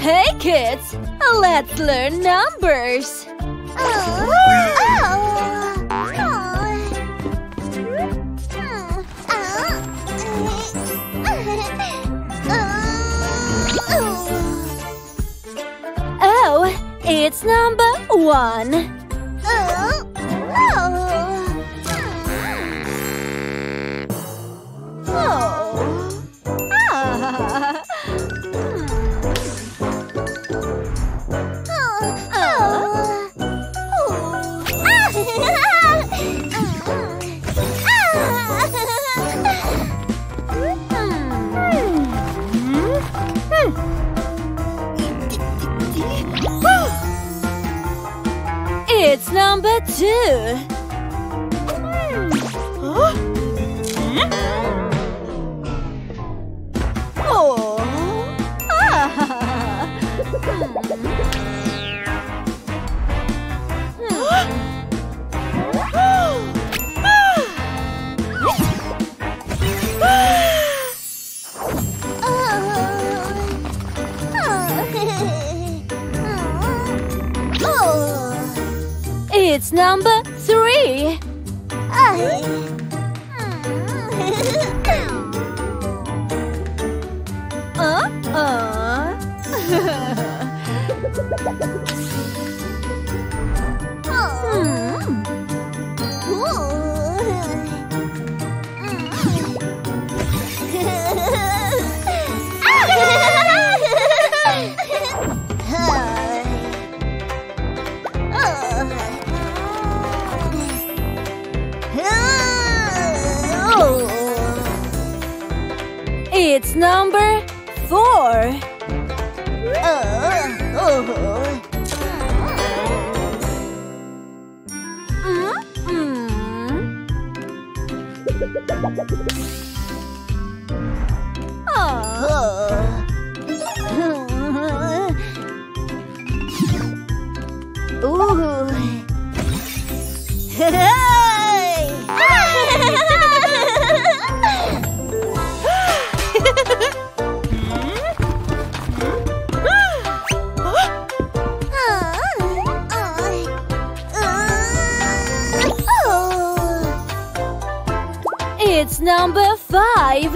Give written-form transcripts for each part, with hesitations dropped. Hey, kids! Let's learn numbers! Oh, it's number 1. It's number 2. It's number 3. It's number 4. It's number 5.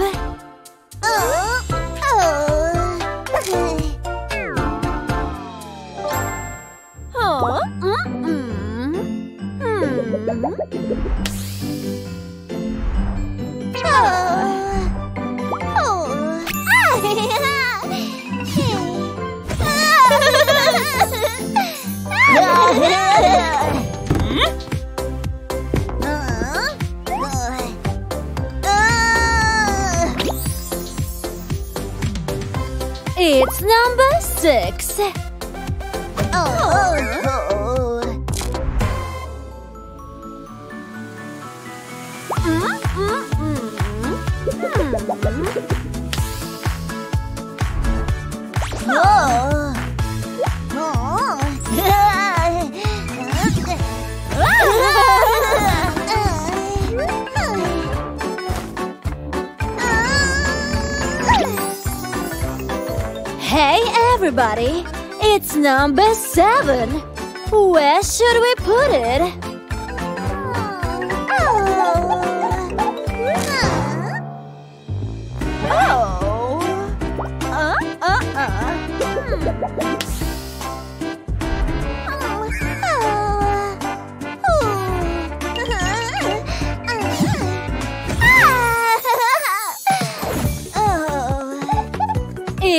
It's number 6. Hey everybody, it's number 7. Where should we put it?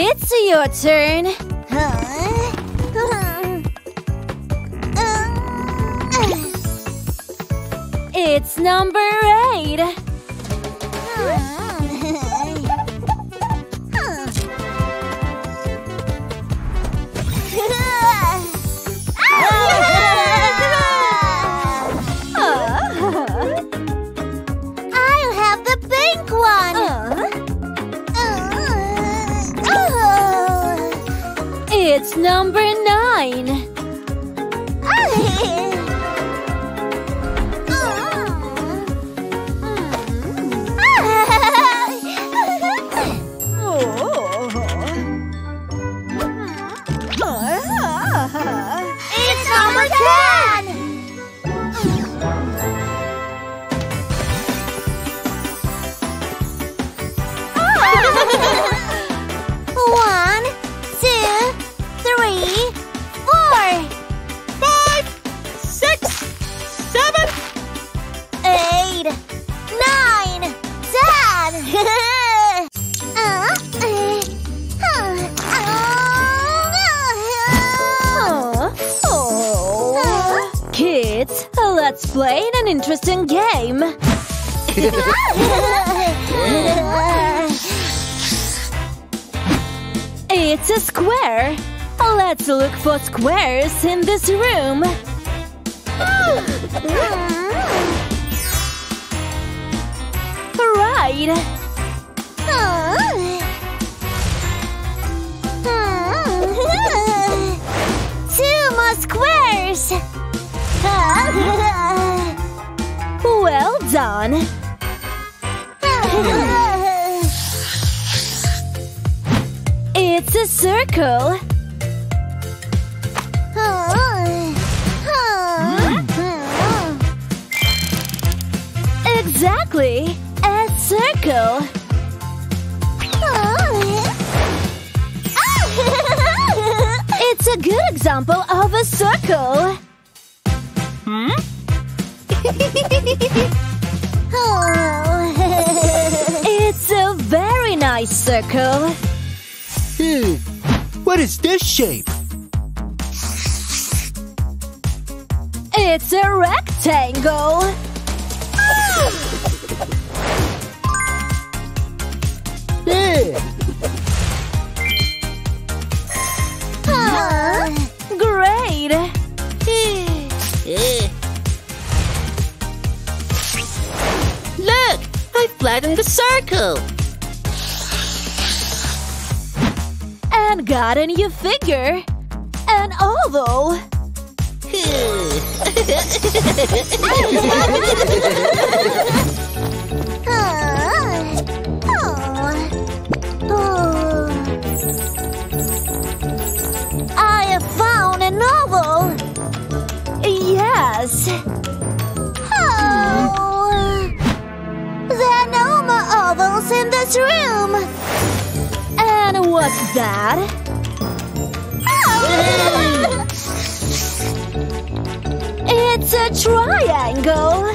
It's your turn. It's number 8. I'll have the pink one. It's number 9. Let's play an interesting game! It's a square! Let's look for squares in this room! Right! Two more squares! Well done! It's a circle! Exactly! A circle! It's a good example of a circle! It's a very nice circle! What is this shape? It's a rectangle! Great! Look! I flattened the circle! And got a new figure! An oval! Novel? Yes. Oh. There are no more ovals in this room. And what's that? Oh. It's a triangle.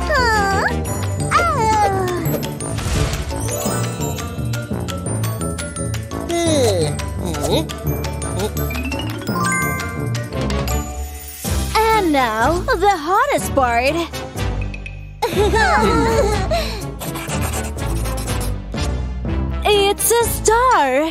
Oh. Oh. Now, the hardest part! It's a star!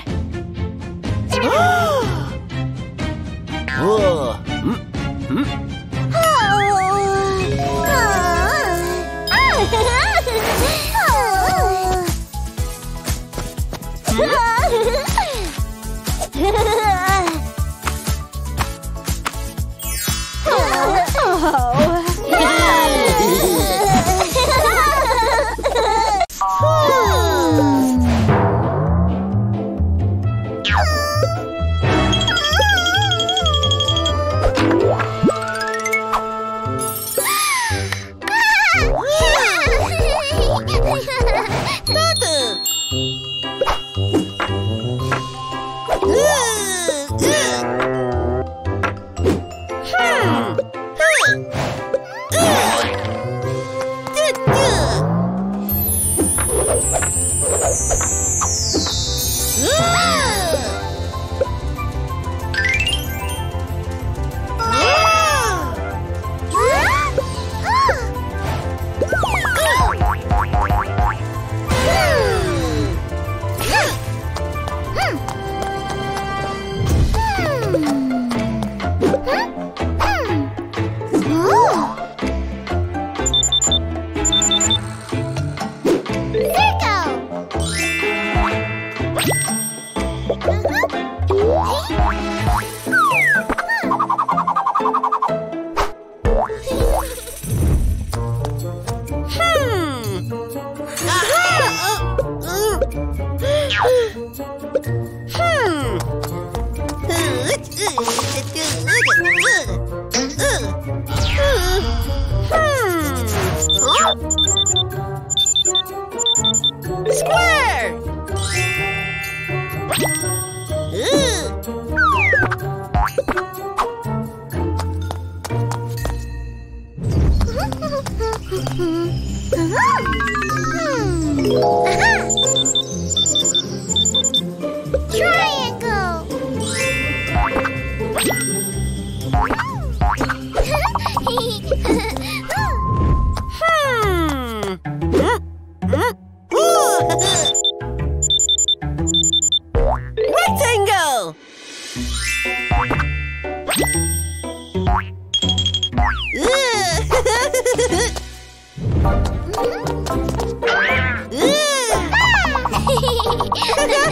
Try it!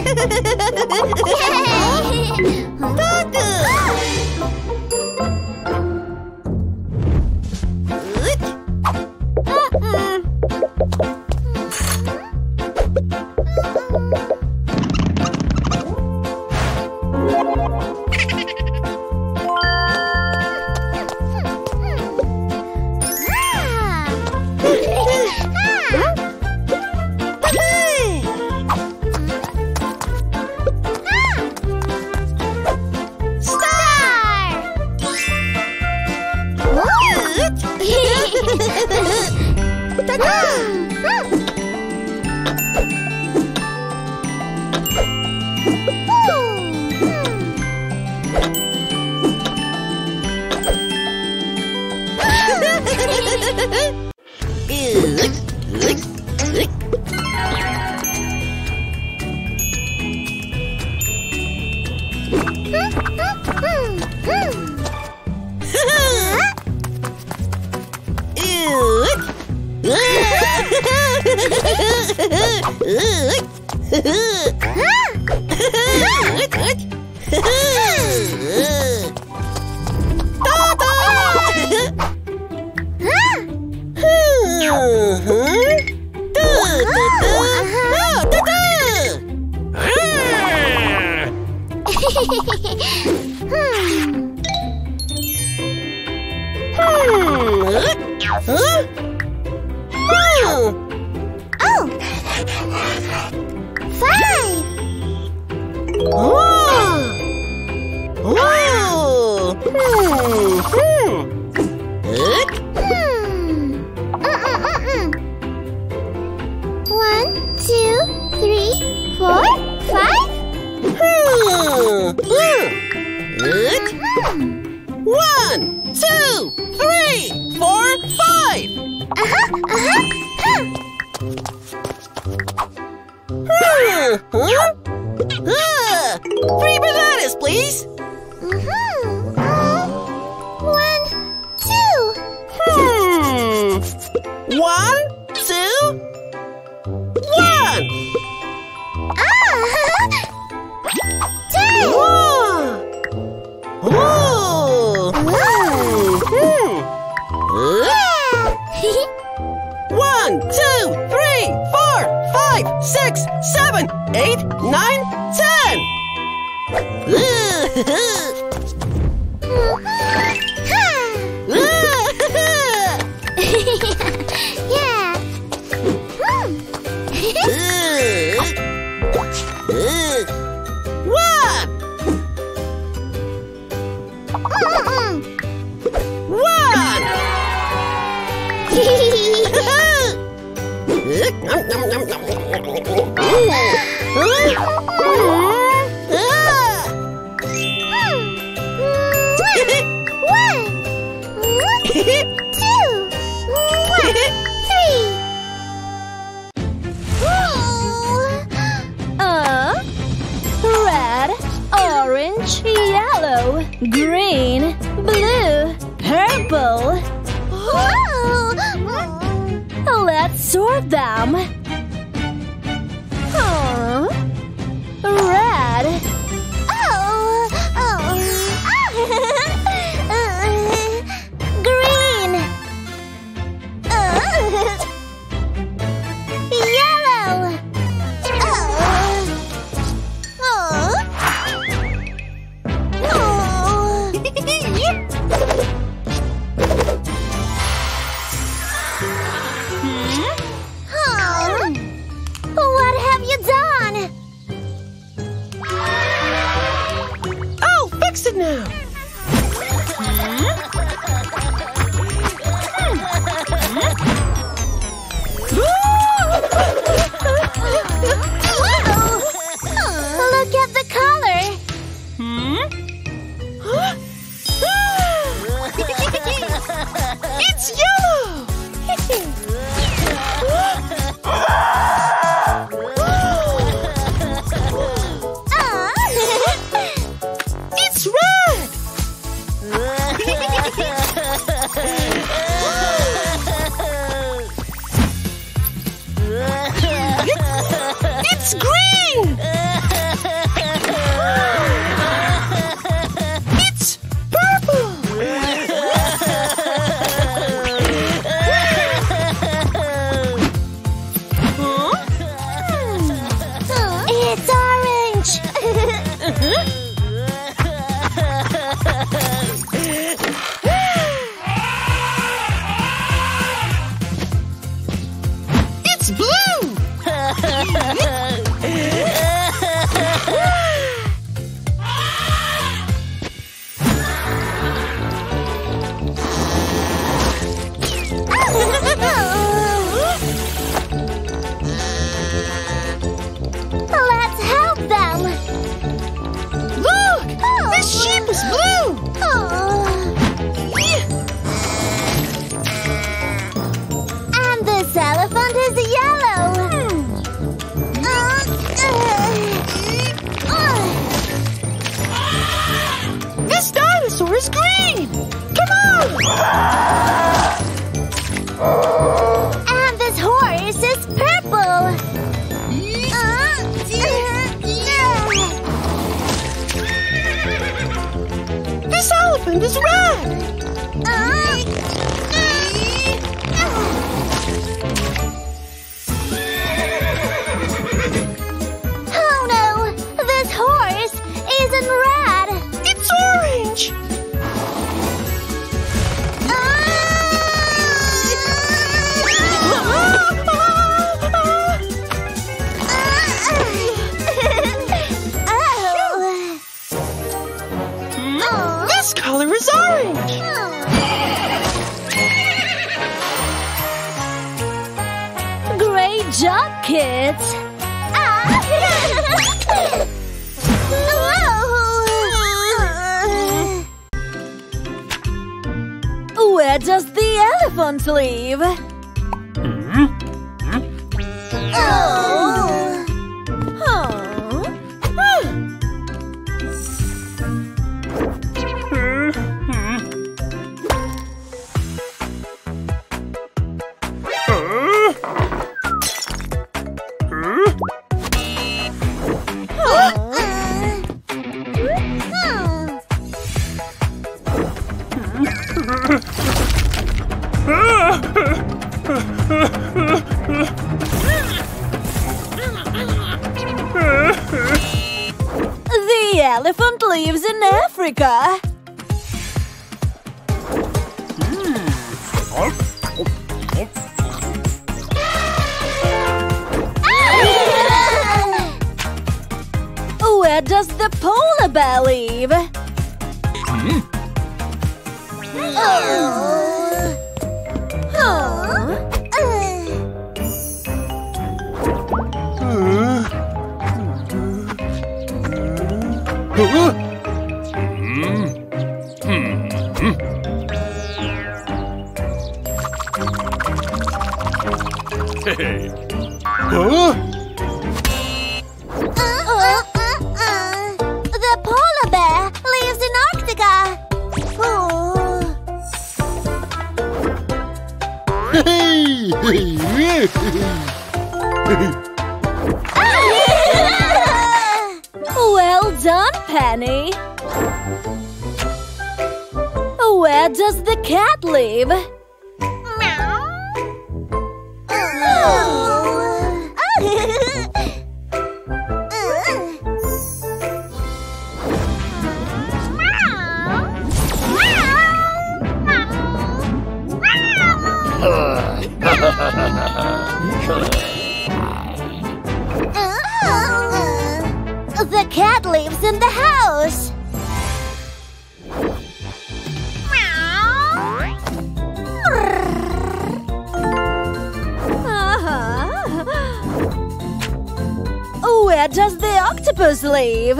It's red! It's orange! It's blue! It's green! Come on! And this horse is purple! This elephant is red! Oh no! This horse isn't red! It's orange! Great job, kids! Where does the elephant live? The elephant lives in Africa. Where does the polar bear live? Oh. Hey. The polar bear lives in Antarctica. Well done, Penny. Where does the cat live? The cat lives in the house. Where does the octopus live?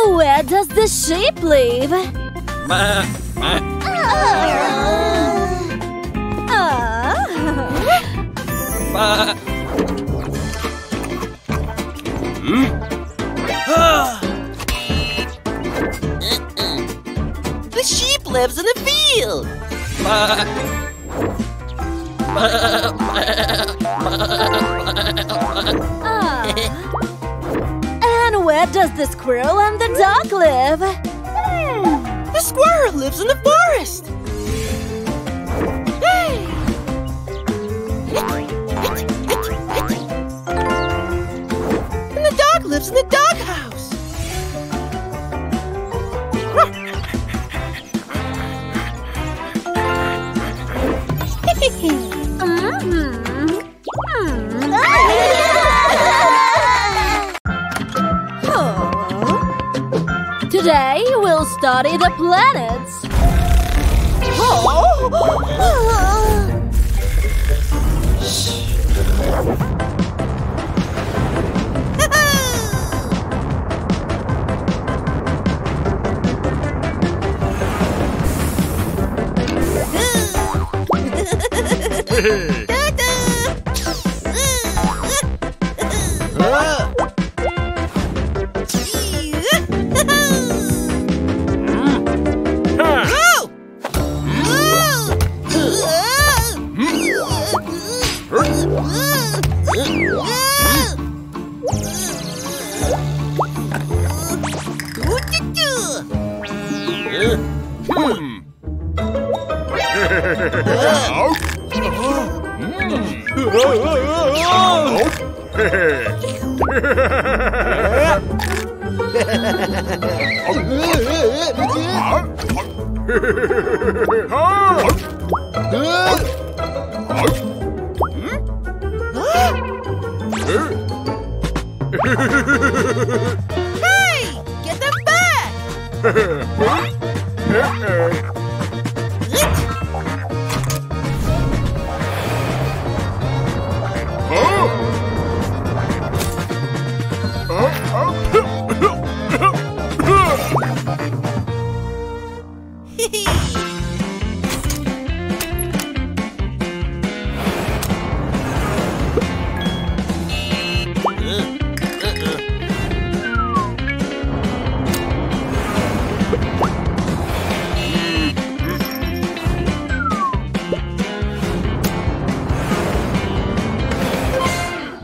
Where does the sheep live? The sheep lives in the field. And where does the squirrel and the dog live? The squirrel lives in the forest. And the dog lives in the doghouse. Today we'll study the planets.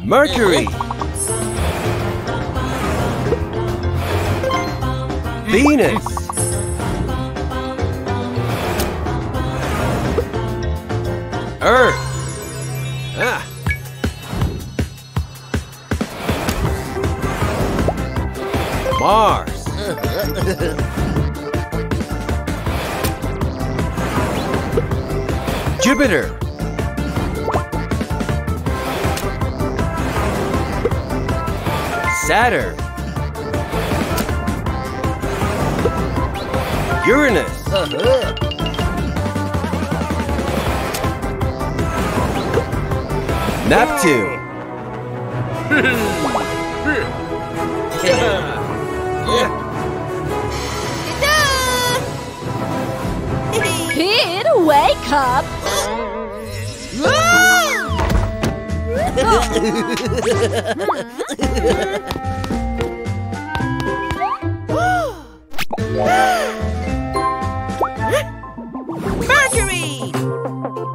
Mercury, Venus, Earth, Mars, Jupiter, Saturn, Uranus, Neptune, Kid, wake up! Mercury,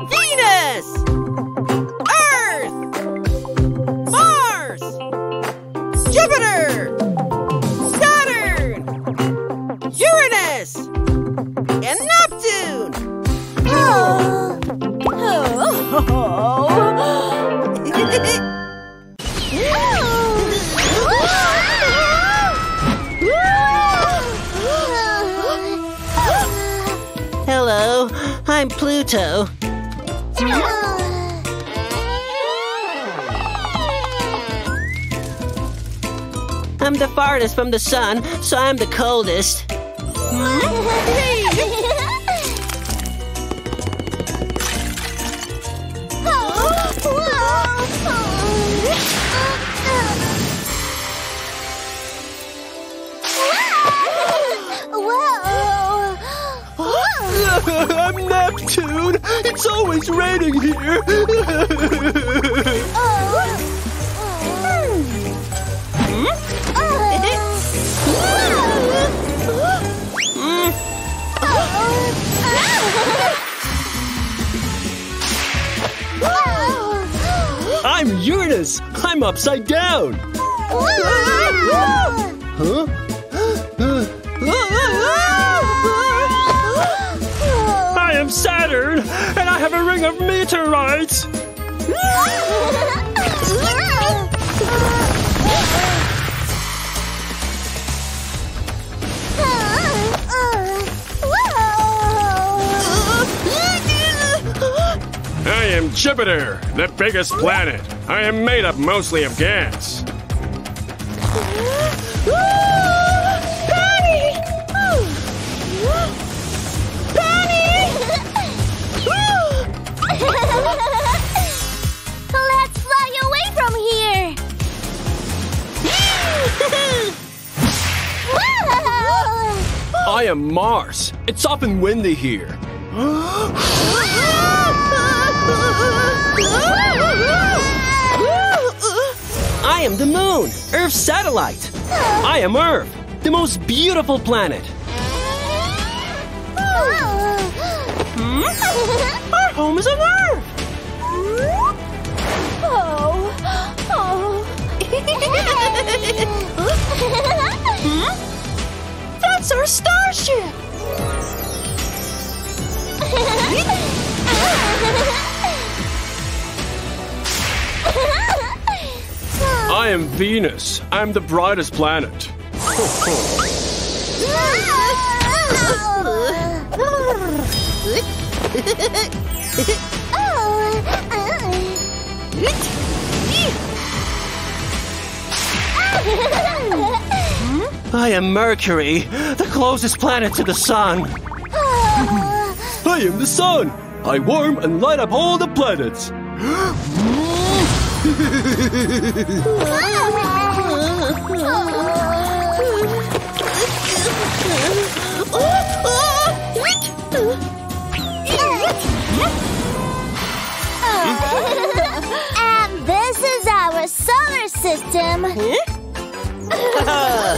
Venus, Earth, Mars, Jupiter, Saturn, Uranus, and Neptune. Hello, I'm Pluto. I'm the farthest from the sun, so I'm the coldest. I'm Neptune! It's always raining here! Uranus! I'm upside down! Huh? I am Saturn, and I have a ring of meteorites! I am Jupiter, the biggest planet. I am made up mostly of gas. I am Mars. It's often windy here. I am the Moon, Earth's satellite. I am Earth, the most beautiful planet. Our home is on Earth. That's our starship! I am Venus. I'm the brightest planet. I am Mercury, the closest planet to the sun. I am the sun. I warm and light up all the planets. And this is our solar system. Huh?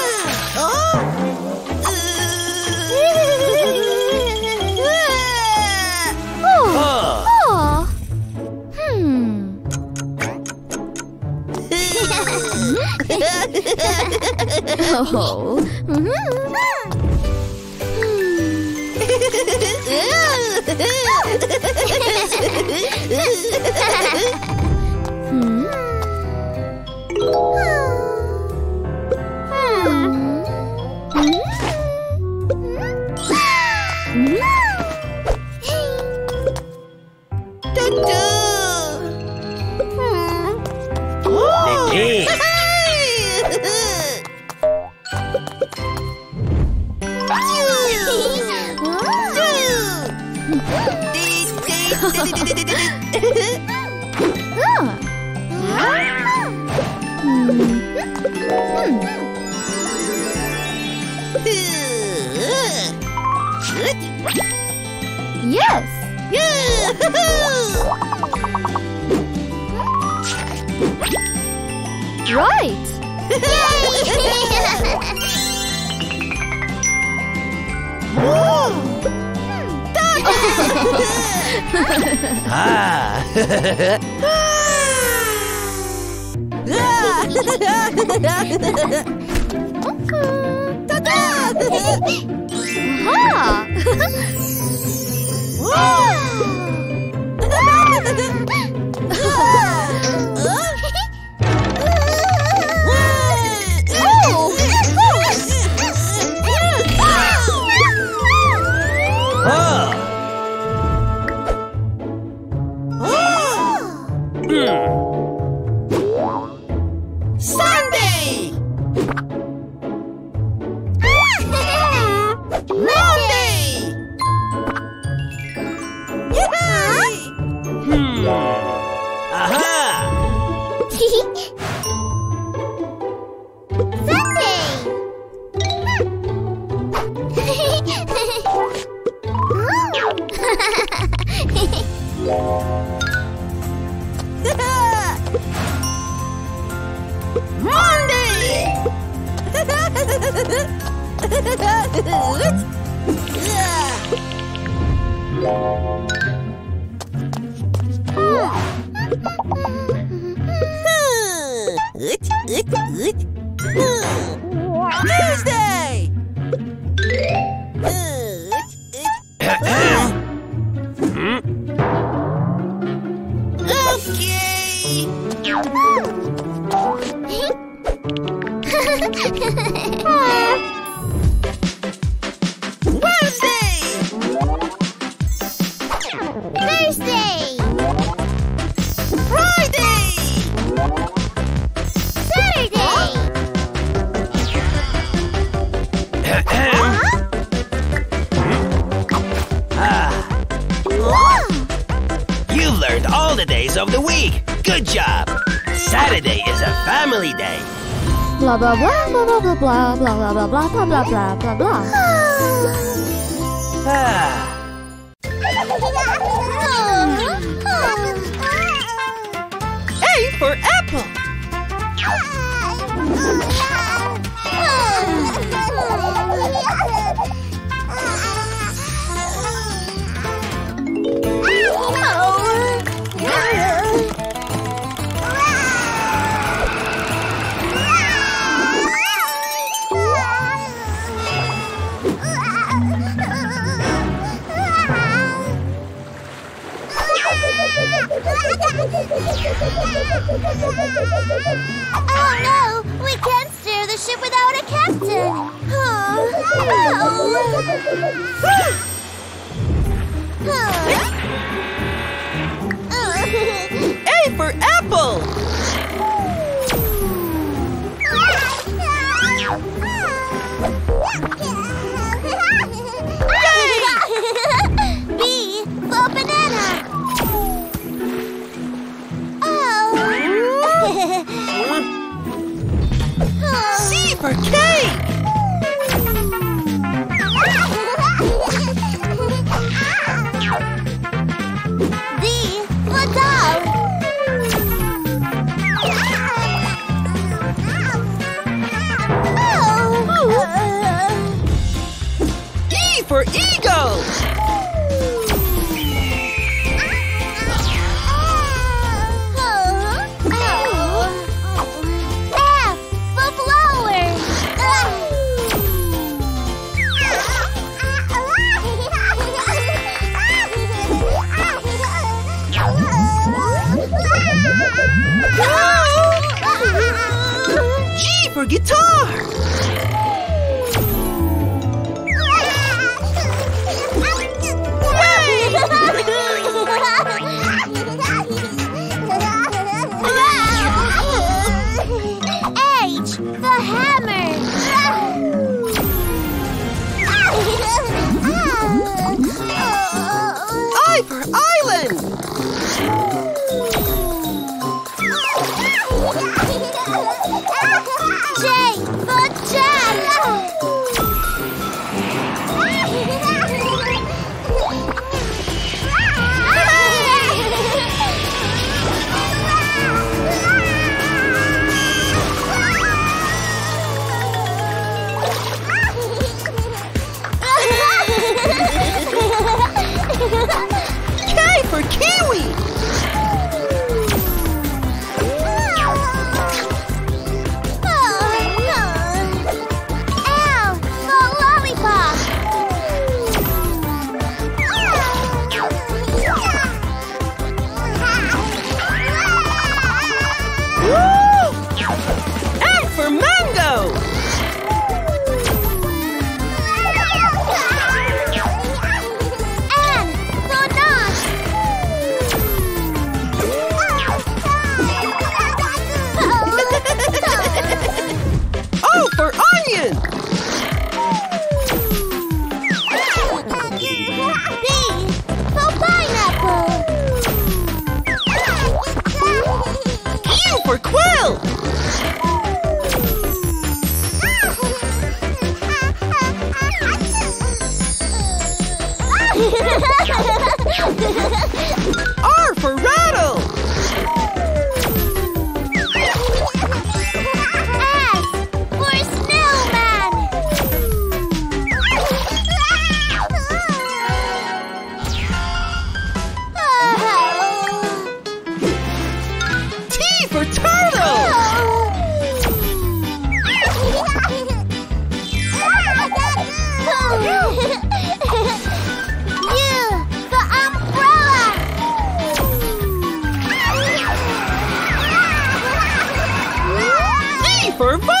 Right! Blah blah blah blah blah blah blah blah blah blah blah blah blah. A for apple. Oh no! We can't steer the ship without a captain! A for apple! B for banana! C for cake! D for dog! E for eagle! Guitar! H for hammer! I for island! K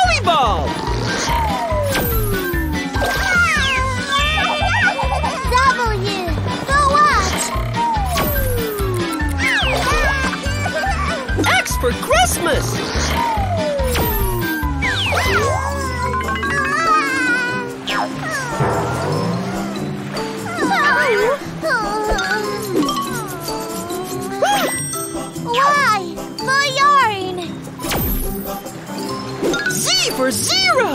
volleyball! W, go up! X for Christmas! Why? My yarn! Z for zero!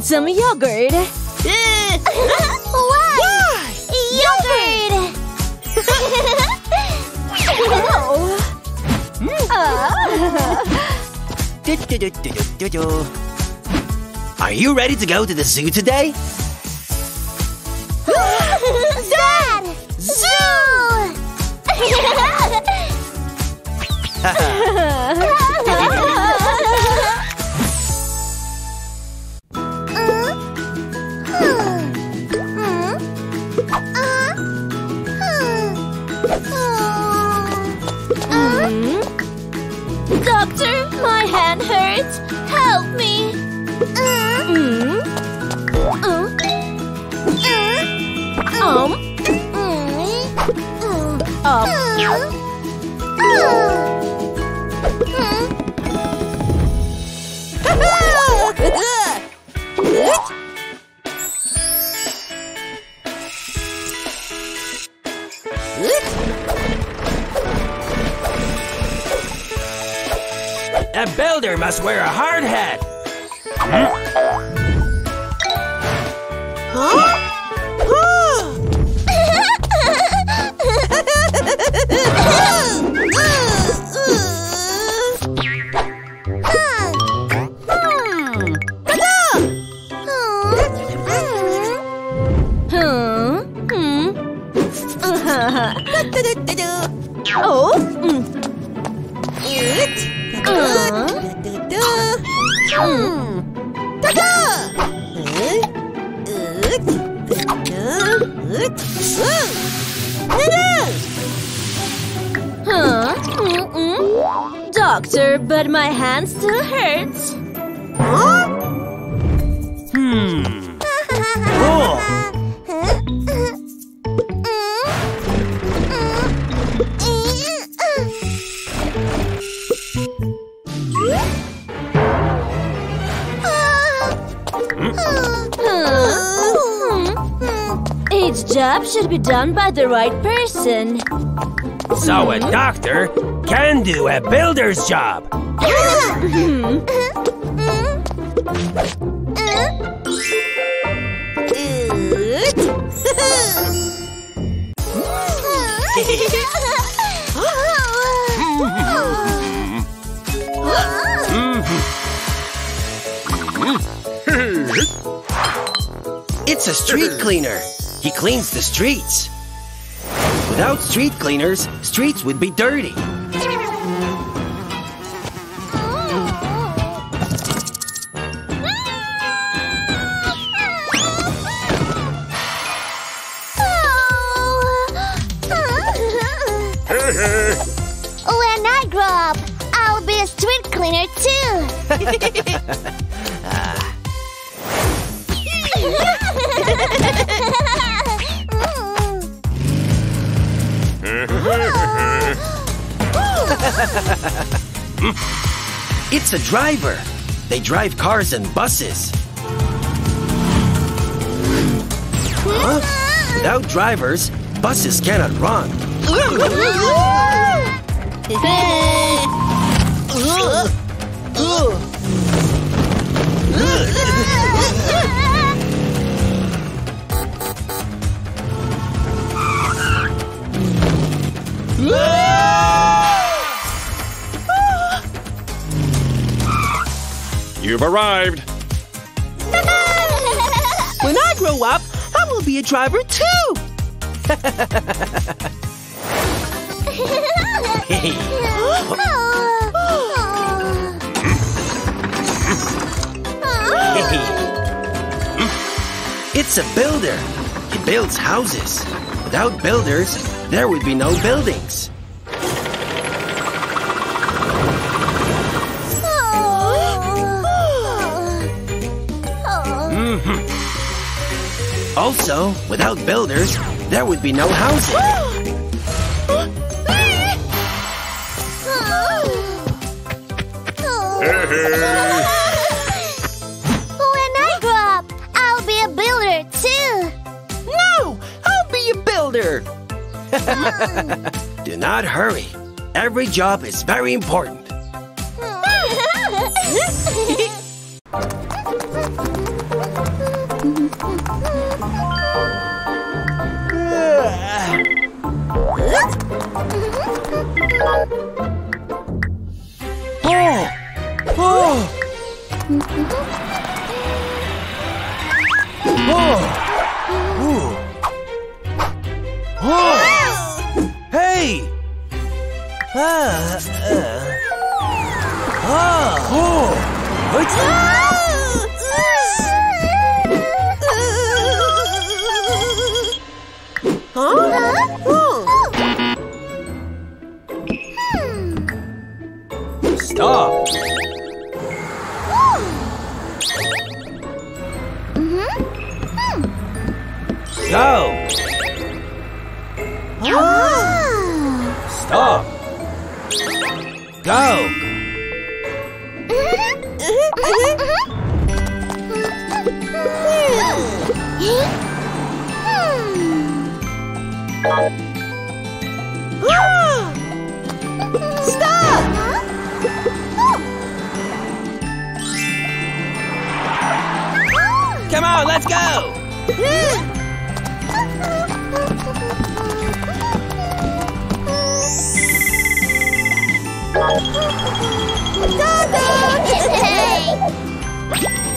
Some yogurt. Why? Yogurt! Are you ready to go to the zoo today? Dad! Zoo! A builder must wear a hard hat. Doctor, but my hand still hurts. Huh? Oh. Each job should be done by the right person. So a doctor can do a builder's job. It's a street cleaner. He cleans the streets. Without street cleaners, streets would be dirty. When I grow up, I'll be a street cleaner too. It's a driver. They drive cars and buses. Huh? Without drivers, buses cannot run. You've arrived. When I grow up, I will be a driver too. It's a builder. He builds houses. Without builders, there would be no buildings. Also, without builders, there would be no houses. When I grow up, I'll be a builder too. No, I'll be a builder. Do not hurry. Every job is very important. Go, go! Hey!